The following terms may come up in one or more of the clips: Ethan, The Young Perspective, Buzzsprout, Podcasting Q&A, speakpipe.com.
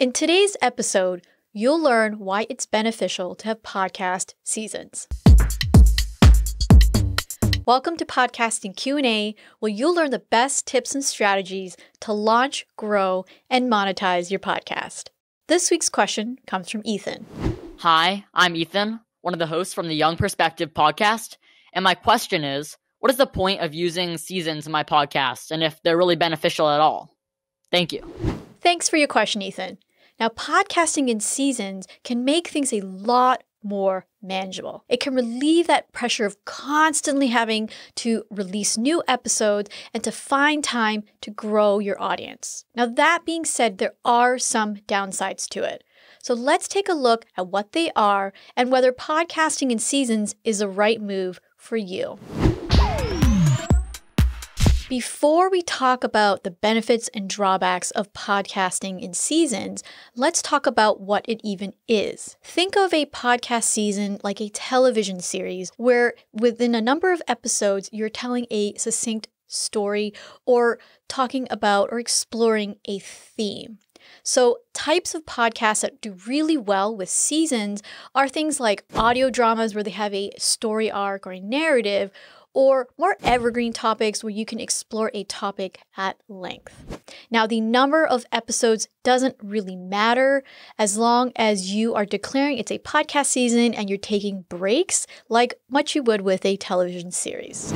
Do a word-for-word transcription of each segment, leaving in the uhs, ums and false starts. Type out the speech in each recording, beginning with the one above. In today's episode, you'll learn why it's beneficial to have podcast seasons. Welcome to Podcasting Q and A, where you'll learn the best tips and strategies to launch, grow, and monetize your podcast. This week's question comes from Ethan. Hi, I'm Ethan, one of the hosts from the Young Perspective podcast, and my question is, what is the point of using seasons in my podcast, and if they're really beneficial at all? Thank you. Thanks for your question, Ethan. Now, podcasting in seasons can make things a lot more manageable. It can relieve that pressure of constantly having to release new episodes and to find time to grow your audience. Now, that being said, there are some downsides to it. So let's take a look at what they are and whether podcasting in seasons is the right move for you. Before we talk about the benefits and drawbacks of podcasting in seasons, let's talk about what it even is. Think of a podcast season like a television series where within a number of episodes, you're telling a succinct story or talking about or exploring a theme. So types of podcasts that do really well with seasons are things like audio dramas where they have a story arc or a narrative, or more evergreen topics where you can explore a topic at length. Now, the number of episodes doesn't really matter as long as you are declaring it's a podcast season and you're taking breaks like much you would with a television series.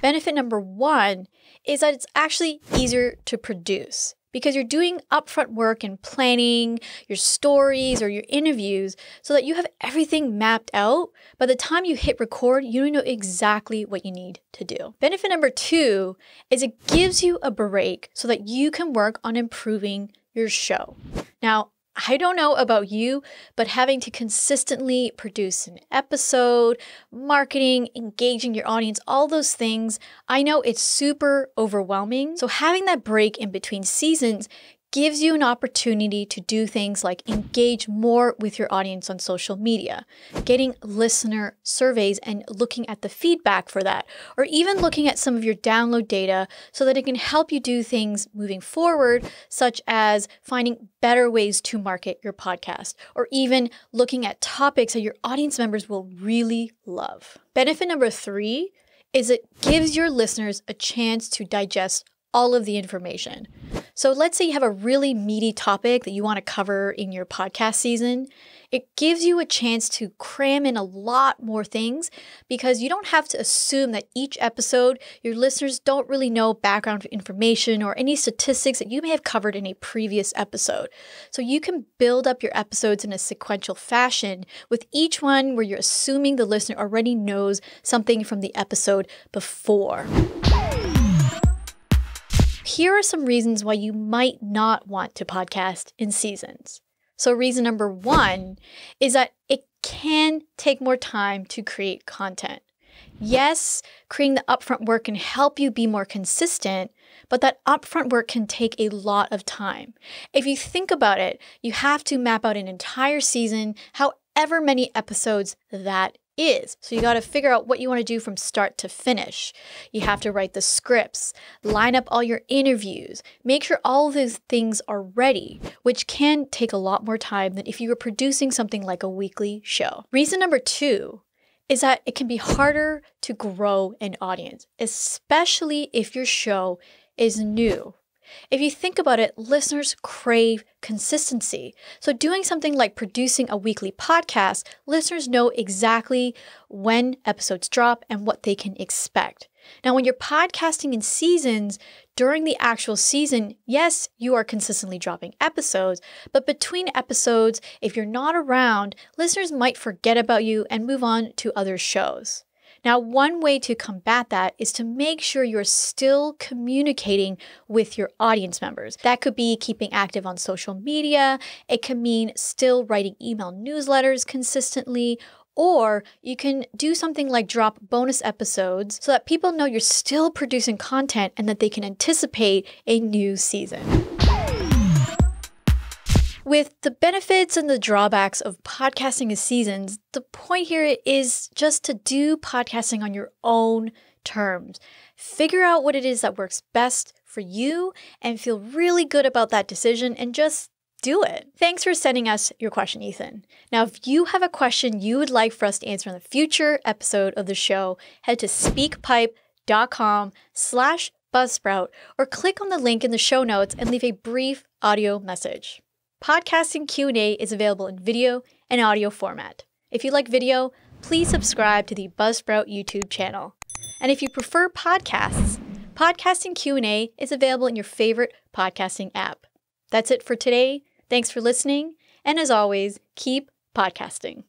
Benefit number one is that it's actually easier to produce because you're doing upfront work and planning your stories or your interviews so that you have everything mapped out. By the time you hit record, you know exactly what you need to do. Benefit number two is it gives you a break so that you can work on improving your show. Now, I don't know about you, but having to consistently produce an episode, marketing, engaging your audience, all those things, I know it's super overwhelming. So having that break in between seasons gives you an opportunity to do things like engage more with your audience on social media, getting listener surveys and looking at the feedback for that, or even looking at some of your download data so that it can help you do things moving forward, such as finding better ways to market your podcast, or even looking at topics that your audience members will really love. Benefit number three is it gives your listeners a chance to digest all of the information. So let's say you have a really meaty topic that you want to cover in your podcast season. It gives you a chance to cram in a lot more things because you don't have to assume that each episode, your listeners don't really know background information or any statistics that you may have covered in a previous episode. So you can build up your episodes in a sequential fashion with each one where you're assuming the listener already knows something from the episode before. Here are some reasons why you might not want to podcast in seasons. So reason number one is that it can take more time to create content. Yes, creating the upfront work can help you be more consistent, but that upfront work can take a lot of time. If you think about it, you have to map out an entire season, however many episodes that is. Is. So you got to figure out what you want to do from start to finish. You have to write the scripts, line up all your interviews, make sure all those things are ready, which can take a lot more time than if you were producing something like a weekly show. Reason number two is that it can be harder to grow an audience, especially if your show is new. If you think about it, listeners crave consistency. So doing something like producing a weekly podcast, listeners know exactly when episodes drop and what they can expect. Now, when you're podcasting in seasons, during the actual season, yes, you are consistently dropping episodes, but between episodes, if you're not around, listeners might forget about you and move on to other shows. Now, one way to combat that is to make sure you're still communicating with your audience members. That could be keeping active on social media. It can mean still writing email newsletters consistently, or you can do something like drop bonus episodes so that people know you're still producing content and that they can anticipate a new season. With the benefits and the drawbacks of podcasting in seasons, the point here is just to do podcasting on your own terms. Figure out what it is that works best for you and feel really good about that decision and just do it. Thanks for sending us your question, Ethan. Now, if you have a question you would like for us to answer in the future episode of the show, head to speakpipe.com slash Buzzsprout or click on the link in the show notes and leave a brief audio message. Podcasting Q and A is available in video and audio format. If you like video, please subscribe to the Buzzsprout YouTube channel. And if you prefer podcasts, Podcasting Q and A is available in your favorite podcasting app. That's it for today. Thanks for listening, and as always, keep podcasting.